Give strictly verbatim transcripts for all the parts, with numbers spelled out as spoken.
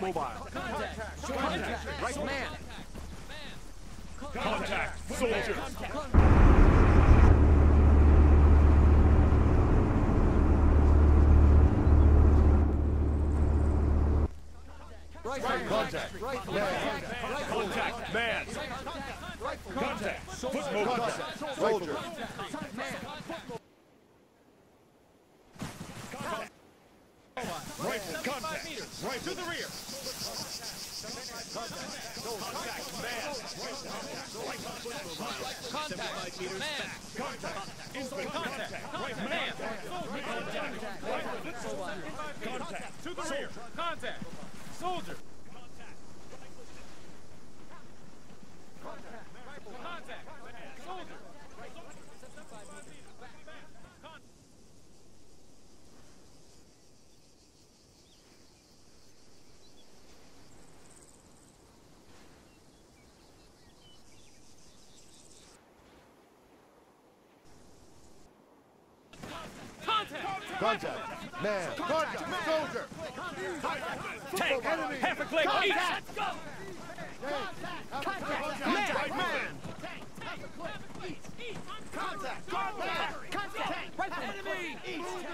mobile. Contact! Contact! Right man! Contact! Soldiers! Right man! Contact! Right man! Contact! Man! Contact! Foot mobile! Soldier! Contact! Man! Rifle contact! Right to the rear! Contact! Contact! Man! Contact! Man! Contact! Instant contact! Right man! Contact! Right foot! Contact! To the rear! Contact! Soldier! Contact! Contact! Soldier! Contact! Man! Contact! Soldier! Take! Half a click! Contact! Go! Contact! Contact! Man! Half a click! East! Contact! Contact! Contact! Right from enemy! East!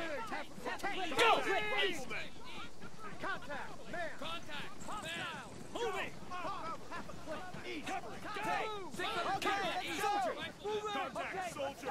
Go! East! Contact! Man! Contact! Man! Moving! Half a click! East! Covering! Take! East! Soldier! Contact! Soldier!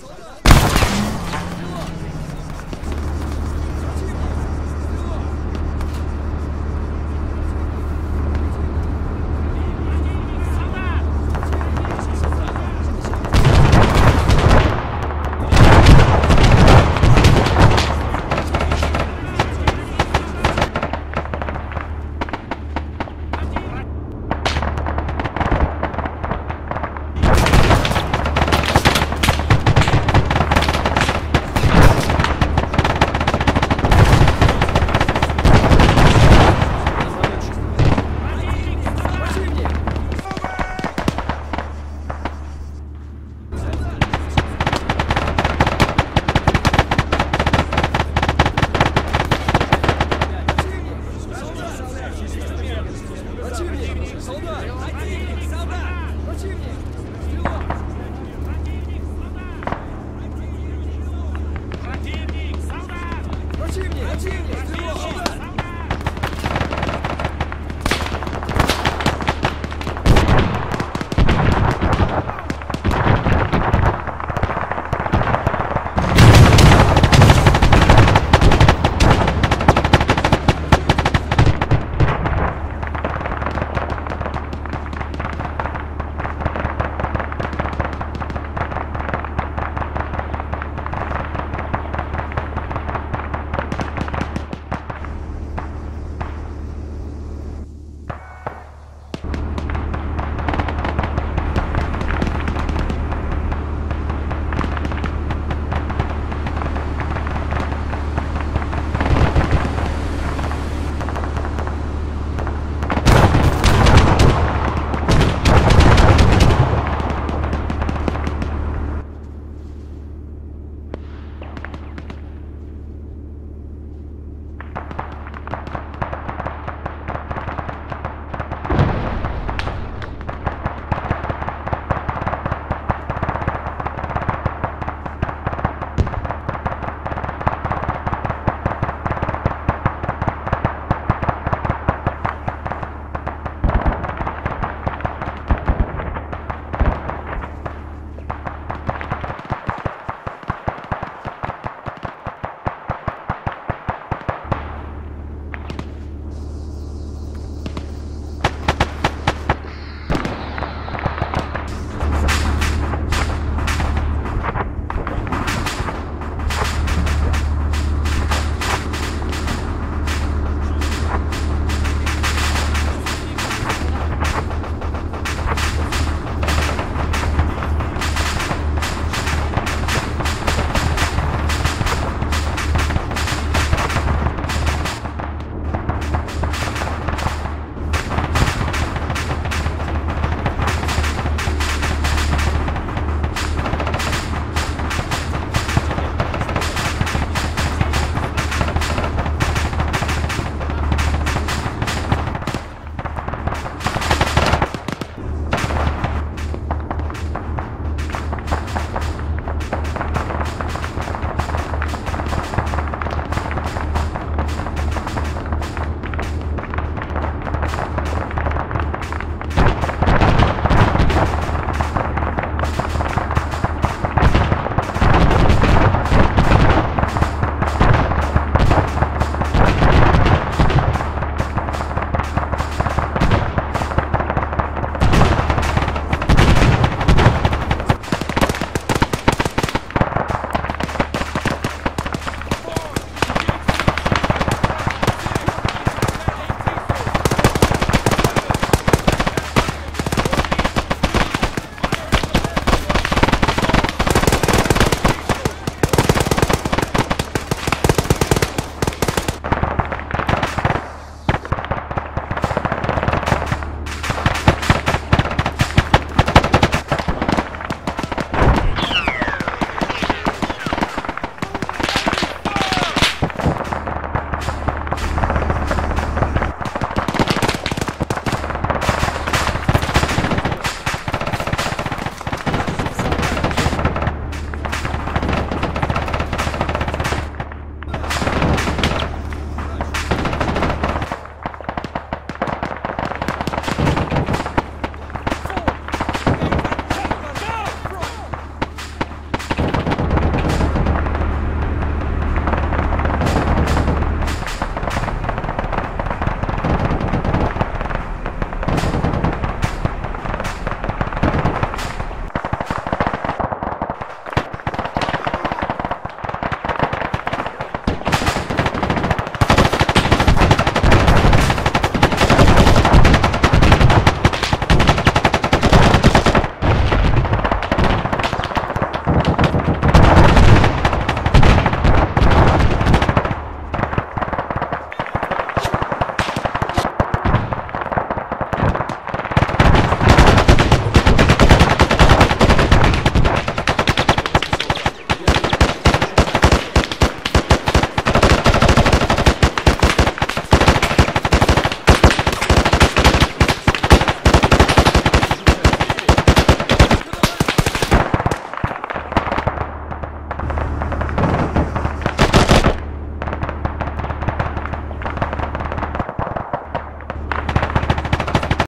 Let's go!